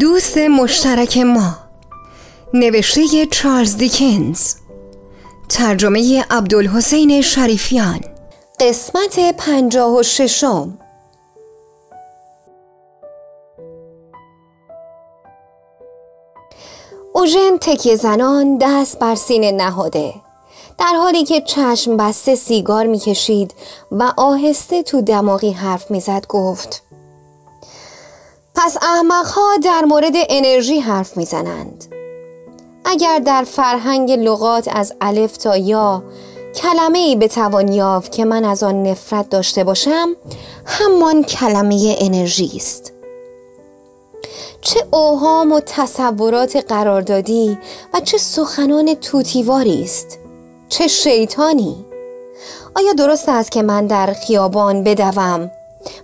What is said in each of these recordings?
دوست مشترک ما، نوشته چارلز دیکنز، ترجمه عبدالحسین شریفیان، قسمت 56. اوژن تکیه زنان دست بر سینه نهاده، در حالی که چشم بسته سیگار میکشید و آهسته تو دماغی حرف میزد گفت: پس احمق‌ها در مورد انرژی حرف میزنند. اگر در فرهنگ لغات از الف تا یا کلمه‌ای بتوان یافت که من از آن نفرت داشته باشم، همان کلمه انرژی است. چه اوهام و تصورات قراردادی و چه سخنان توتیواری است، چه شیطانی! آیا درست است که من در خیابان بدوم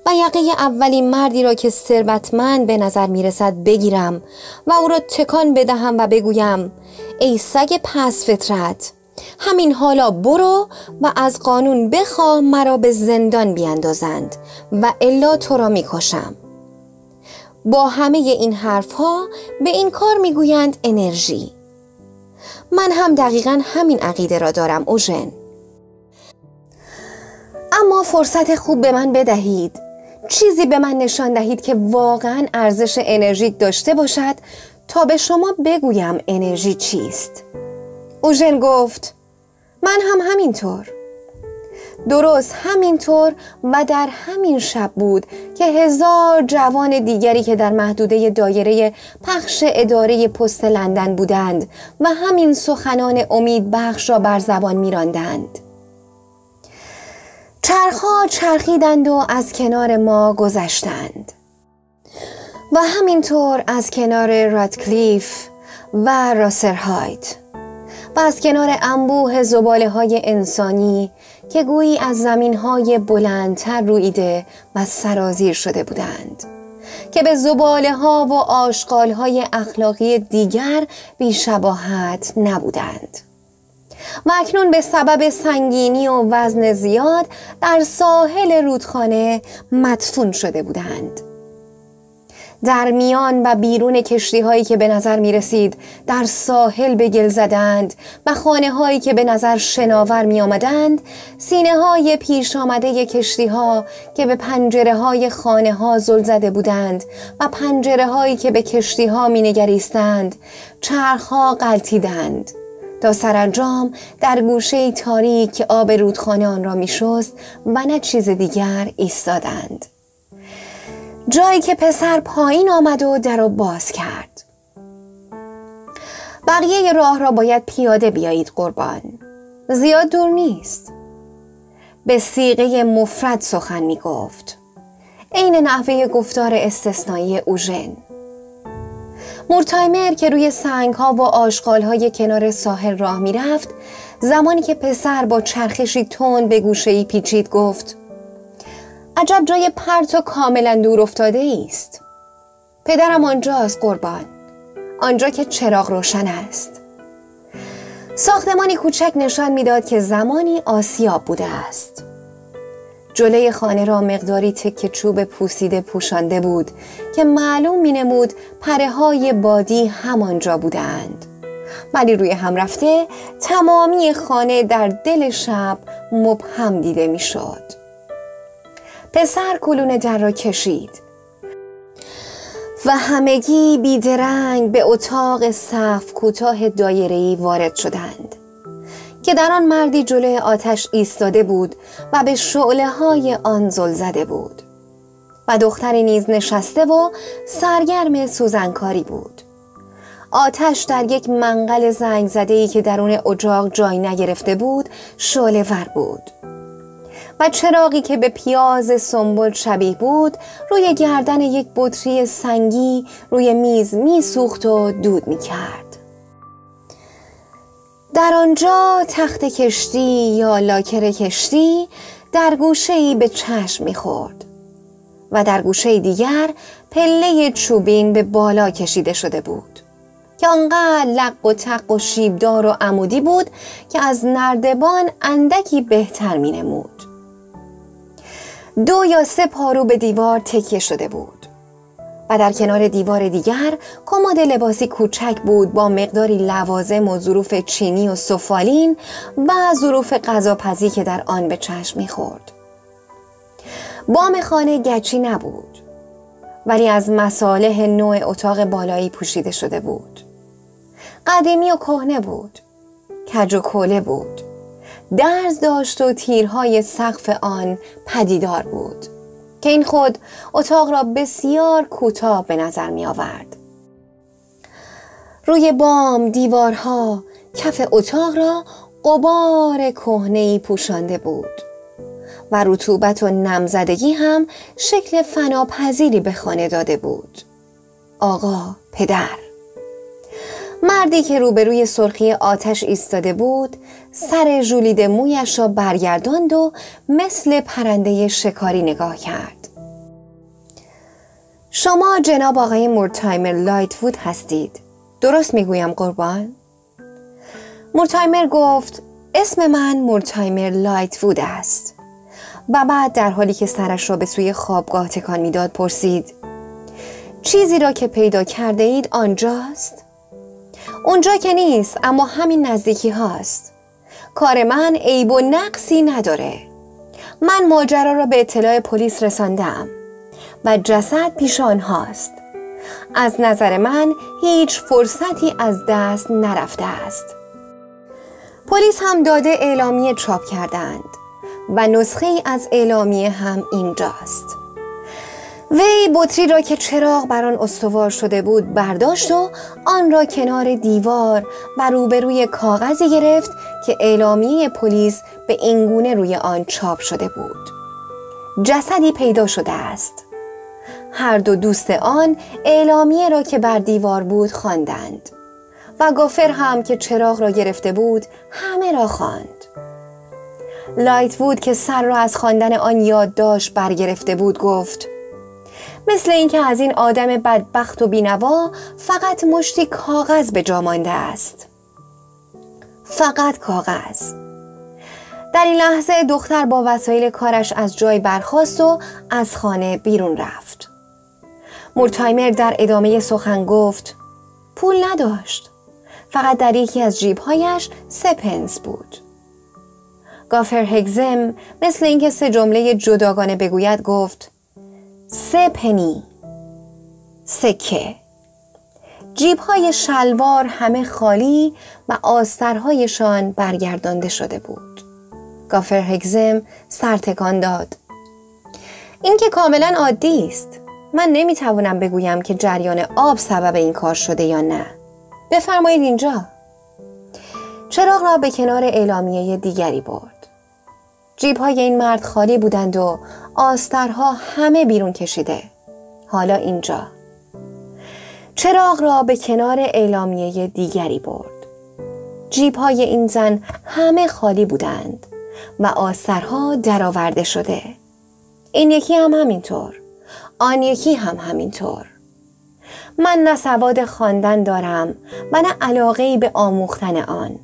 و یقه اولین مردی را که ثروتمند به نظر میرسد بگیرم و او را تکان بدهم و بگویم: ای سگ پس فطرت، همین حالا برو و از قانون بخواه مرا به زندان بیاندازند و الا تو را میکشم؟ با همه این حرفها به این کار میگویند انرژی. من هم دقیقاً همین عقیده را دارم اوژن، اما فرصت خوب به من بدهید، چیزی به من نشان دهید که واقعاً ارزش انرژی داشته باشد تا به شما بگویم انرژی چیست. اوژن گفت: من هم همینطور. درست همینطور. و در همین شب بود که 1000 جوان دیگری که در محدوده دایره پخش اداره پست لندن بودند و همین سخنان امید بخش را بر زبان می‌راندند. چرخ‌ها چرخیدند و از کنار ما گذشتند و همینطور از کنار راتکلیف و راسرهایت و از کنار انبوه زباله‌های انسانی که گویی از زمین‌های بلندتر رویده و سرازیر شده بودند، که به زباله‌ها و آشغال‌های اخلاقی دیگر بی‌شباهت نبودند و اکنون به سبب سنگینی و وزن زیاد در ساحل رودخانه مدفون شده بودند. در میان و بیرون کشتی‌هایی که به نظر می‌رسید در ساحل به گل زدند و خانه‌هایی که به نظر شناور می‌آمدند، سینه‌های پیش آمده کشتی‌ها که به پنجره‌های خانه‌ها زل زده بودند و پنجره‌هایی که به کشتی‌ها می‌نگریستند، چرخ‌ها غلتیدند تا سرانجام در گوشه تاریک که آب رودخانه آن را می‌شست و نه چیز دیگر ایستادند، جایی که پسر پایین آمد و در را باز کرد. بقیه راه را باید پیاده بیایید قربان، زیاد دور نیست. به صیغه مفرد سخن می گفت، عین نحوه گفتار استثنایی اوژن. مورتایمر که روی سنگ‌ها و آشغال‌های کنار ساحل راه می رفت، زمانی که پسر با چرخشی تند به گوشه‌ای پیچید گفت: عجب جای پرت و کاملا دور افتاده است. پدرم آنجاست قربان، آنجا که چراغ روشن است. ساختمانی کوچک نشان میداد که زمانی آسیاب بوده است. جلوی خانه را مقداری تکه چوب پوسیده پوشانده بود که معلوم مینمود پره‌های بادی همانجا بودند، ولی روی هم رفته تمامی خانه در دل شب مبهم دیده میشد. پسر کلون در را کشید و همگی بیدرنگ به اتاق سقف کوتاه دایره‌ای وارد شدند که در آن مردی جلوی آتش ایستاده بود و به شعله‌های آن زل زده بود و دختری نیز نشسته و سرگرم سوزنکاری بود. آتش در یک منقل زنگ زده‌ای که درون اجاق جای نگرفته بود شعله‌ور بود و چراغی که به پیاز سنبل شبیه بود روی گردن یک بطری سنگی روی میز میسوخت و دود میکرد. در آنجا تخت کشتی یا لاکر کشتی در گوشه‌ای به چشم میخورد و در گوشه دیگر پله چوبین به بالا کشیده شده بود که آنقدر لق و تق و شیبدار و عمودی بود که از نردبان اندکی بهتر مینمود. 2 یا 3 پارو به دیوار تکیه شده بود و در کنار دیوار دیگر کمد لباسی کوچک بود با مقداری لوازم و ظروف چینی و سفالین و ظروف غذاپزی که در آن به چشم می‌خورد. بام خانه گچی نبود، ولی از مصالح نوع اتاق بالایی پوشیده شده بود. قدیمی و کهنه بود، کج و کوله بود، درز داشت و تیرهای سقف آن پدیدار بود که این خود اتاق را بسیار کوتاه به نظر می آورد. روی بام، دیوارها، کف اتاق را غبار کهنه‌ای پوشانده بود و رطوبت و نمزدگی هم شکل فناپذیری به خانه داده بود. آقا، پدر، مردی که روبروی سرخی آتش ایستاده بود، سر ژولیده مویش را برگرداند و مثل پرنده شکاری نگاه کرد. شما جناب آقای مورتایمر لایتوود هستید، درست میگویم قربان؟ مورتایمر گفت اسم من مورتایمر لایتوود است و بعد در حالی که سرش را به سوی خوابگاه تکان میداد پرسید چیزی را که پیدا کرده اید آنجاست؟ اونجا که نیست، اما همین نزدیکی هاست. کار من عیب و نقصی نداره. من ماجرا را به اطلاع پلیس رساندم و جسد پیش آنهاست. از نظر من هیچ فرصتی از دست نرفته است. پلیس هم داده اعلامیه چاپ کردند و نسخه از اعلامیه هم اینجاست. وی بطری را که چراغ بر آن استوار شده بود برداشت و آن را کنار دیوار و روبروی کاغذی گرفت که اعلامیه پلیس به این گونه روی آن چاپ شده بود: جسدی پیدا شده است. هر دو دوست آن اعلامیه را که بر دیوار بود خواندند و گافر هم که چراغ را گرفته بود همه را خواند. لایتوود که سر را از خواندن آن یادداشت برگرفته بود گفت مثل اینکه از این آدم بدبخت و بینوا فقط مشتی کاغذ به جا مانده است. فقط کاغذ. در این لحظه دختر با وسایل کارش از جای برخاست و از خانه بیرون رفت. مورتایمر در ادامه سخن گفت پول نداشت، فقط در یکی از جیبهایش 3 پنس بود. گافر هگزم مثل اینکه 3 جمله جداگانه بگوید گفت 3 پنی، سکه. جیب‌های شلوار همه خالی و آسترهایشان برگردانده شده بود. گافر هگزم سر تکان داد. این که کاملا عادی است. من نمیتوانم بگویم که جریان آب سبب این کار شده یا نه. بفرمایید اینجا. چراغ را به کنار اعلامیه دیگری برد. جیب‌های این مرد خالی بودند و آسترها همه بیرون کشیده. حالا اینجا. چراغ را به کنار اعلامیه دیگری برد. جیب‌های این زن همه خالی بودند و آسترها درآورده شده. این یکی هم همینطور. آن یکی هم همینطور. من نه سواد خواندن دارم و نه علاقه‌ای به آموختن آن.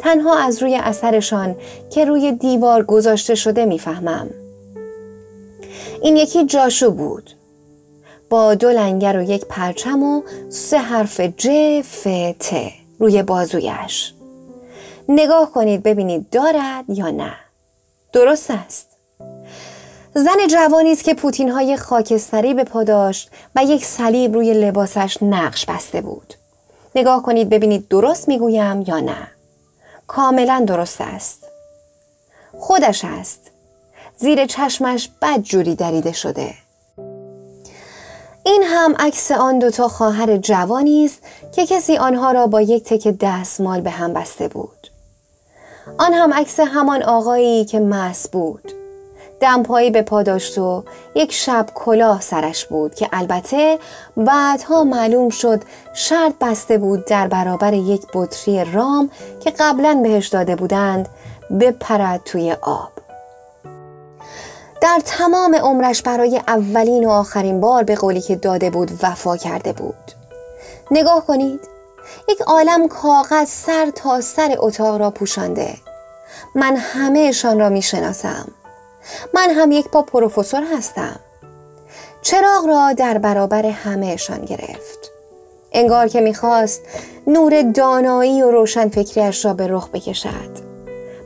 تنها از روی اثرشان که روی دیوار گذاشته شده میفهمم. این یکی جاشو بود با 2 لنگر و 1 پرچم و 3 حرف ج ف ت روی بازویش. نگاه کنید ببینید دارد یا نه. درست است. زن جوانی است که پوتین‌های خاکستری به پا داشت و 1 صلیب روی لباسش نقش بسته بود. نگاه کنید ببینید درست میگویم یا نه. کاملا درست است. خودش است. زیر چشمش بدجوری دریده شده. این هم عکس آن 2 تا خواهر جوانی است که کسی آنها را با 1 تکه دستمال به هم بسته بود. آن هم عکس همان آقایی که مست بود. دمپایی به پا داشت و 1 شب کلاه سرش بود که البته بعدها معلوم شد شرط بسته بود در برابر 1 بطری رام که قبلا بهش داده بودند بپرد توی آب. در تمام عمرش برای اولین و آخرین بار به قولی که داده بود وفا کرده بود. نگاه کنید، 1 عالم کاغذ سر تا سر اتاق را پوشانده. من همهشان را می شناسم. من هم 1 پا پروفسور هستم. چراغ را در برابر همهشان گرفت. انگار که میخواست نور دانایی و روشن فکریش را به رخ بکشد.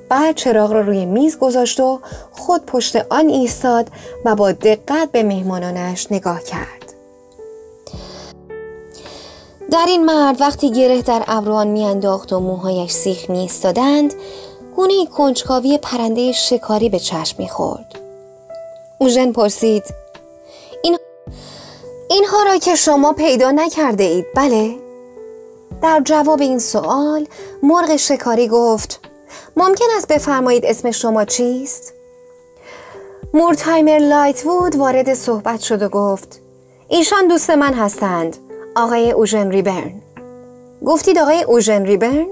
بعد چراغ را روی میز گذاشت و خود پشت آن ایستاد و با دقت به مهمانانش نگاه کرد. در این مرد وقتی گره در ابروان میانداخت و موهایش سیخ میایستادند، گونه‌ای کنجکاوی پرنده شکاری به چشم میخورد. اوژن پرسید: اینها را که شما پیدا نکرده اید، بله؟ در جواب این سوال مرغ شکاری گفت: ممکن است بفرمایید اسم شما چیست؟ مورتایمر لایتوود وارد صحبت شد و گفت: ایشان دوست من هستند، آقای اوژن ریبرن. گفتید آقای اوژن ریبرن؟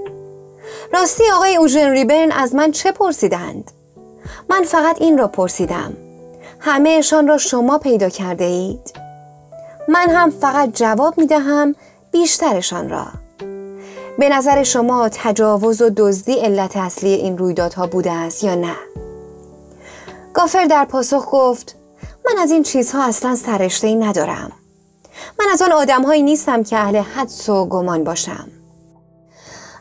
راستی آقای اوژن ریبرن از من چه پرسیدند؟ من فقط این را پرسیدم: همه اشان را شما پیدا کرده اید؟ من هم فقط جواب می دهم بیشترشان را. به نظر شما تجاوز و دزدی علت اصلی این رویدادها بوده است یا نه؟ گافر در پاسخ گفت: من از این چیزها اصلا سررشته‌ای ندارم. من از آن آدمهایی نیستم که اهل حدس و گمان باشم.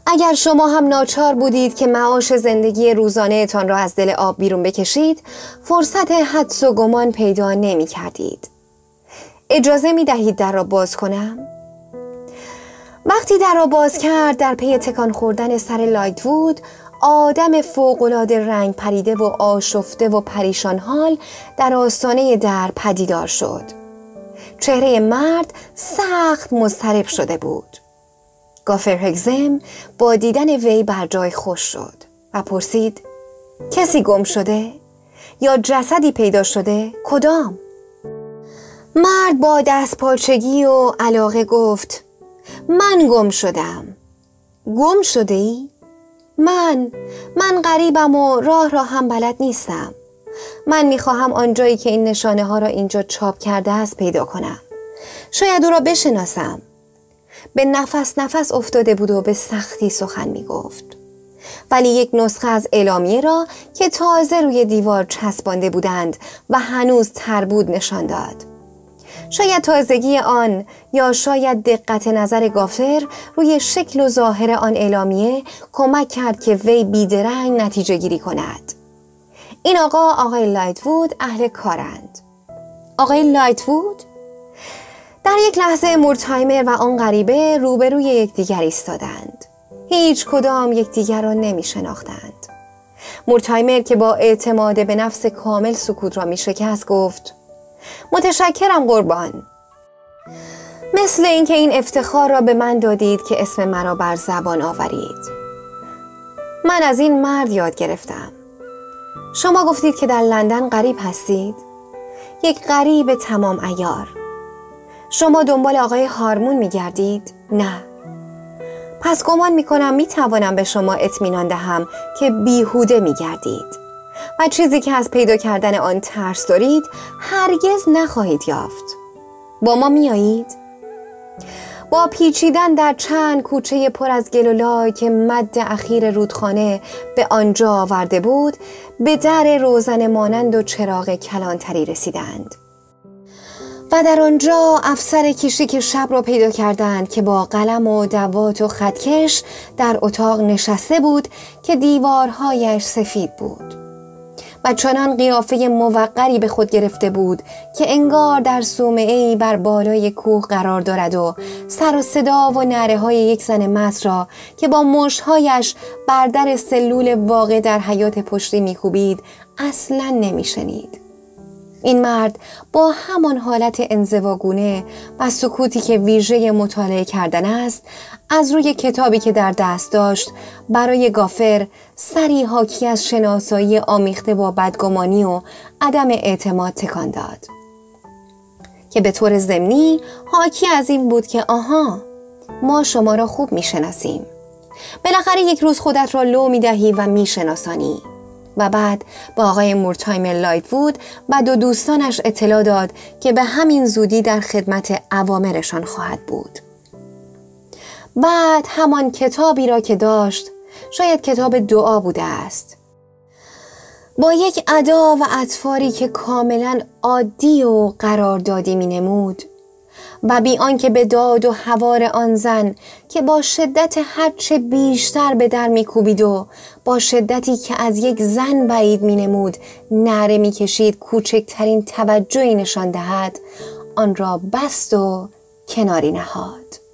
اگر شما هم ناچار بودید که معاش زندگی روزانه تان را از دل آب بیرون بکشید، فرصت حدس و گمان پیدا نمی کردید. اجازه می دهید در را باز کنم؟ وقتی در را باز کرد، در پی تکان خوردن سر لایتوود، آدم فوق‌العاده رنگ پریده و آشفته و پریشان حال در آستانه در پدیدار شد. چهره مرد سخت مضطرب شده بود. گافر هگزم با دیدن وی بر جای خوش شد و پرسید: کسی گم شده؟ یا جسدی پیدا شده؟ کدام؟ مرد با دست پاچگی و علاقه گفت: من گم شدم. گم شده ای؟ من غریبم و راه را هم بلد نیستم. من میخواهم آنجایی که این نشانه ها را اینجا چاپ کرده است پیدا کنم. شاید او را بشناسم. به نفس افتاده بود و به سختی سخن میگفت، ولی یک نسخه از اعلامیه را که تازه روی دیوار چسبانده بودند و هنوز تر بود نشان داد. شاید تازگی آن یا شاید دقت نظر گافر روی شکل و ظاهر آن اعلامیه کمک کرد که وی بیدرنگ نتیجه گیری کند. این آقای لایتوود اهل کارند. آقای لایتوود؟ در یک لحظه مورتایمر و آن غریبه روبروی یکدیگر ایستادند. هیچ کدام یکدیگر را نمی شناختند. مورتایمر که با اعتماد به نفس کامل سکوت را می شکست گفت: متشکرم قربان. مثل اینکه این افتخار را به من دادید که اسم مرا بر زبان آورید. من از این مرد یاد گرفتم. شما گفتید که در لندن غریب هستید؟ یک غریب تمام عیار. شما دنبال آقای هارمون می گردید؟ نه. پس گمان می کنم می توانم به شما اطمینان دهم که بیهوده می گردید و چیزی که از پیدا کردن آن ترس دارید هرگز نخواهید یافت. با ما می آیید؟ با پیچیدن در چند کوچه پر از گل و لای که مد اخیر رودخانه به آنجا آورده بود، به در روزن مانند و چراغ کلانتری رسیدند و در آنجا افسر کشیک شب را پیدا کردند که با قلم و دوات و خطکش در اتاق نشسته بود که دیوارهایش سفید بود و چنان قیافه موقری به خود گرفته بود که انگار در صومعه‌ای بر بالای کوه قرار دارد و سر و صدا و نعره‌های یک زن مست را که با مشت‌هایش بر در سلول واقع در حیات پشتی می‌کوبید اصلاً نمی‌شنید. این مرد با همان حالت انزواگونه و سکوتی که ویژه مطالعه کردن است، از روی کتابی که در دست داشت برای گافر سری حاکی از شناسایی آمیخته با بدگمانی و عدم اعتماد تکان داد که به طور ضمنی حاکی از این بود که آها، ما شما را خوب میشناسیم. بالاخره یک روز خودت را لو میدهی و میشناسانی. و بعد با آقای مورتایمر لایتوود و دو دوستانش اطلاع داد که به همین زودی در خدمت اوامرشان خواهد بود. بعد همان کتابی را که داشت، شاید کتاب دعا بوده است، با یک ادا و اطفاری که کاملا عادی و قراردادی می نمود و بی آنکه به داد و هوار آن زن که با شدت هرچه بیشتر به در می کوبید و با شدتی که از یک زن بعید می نمود نعره می کشید کوچکترین توجهی نشان دهد، آن را بست و کناری نهاد.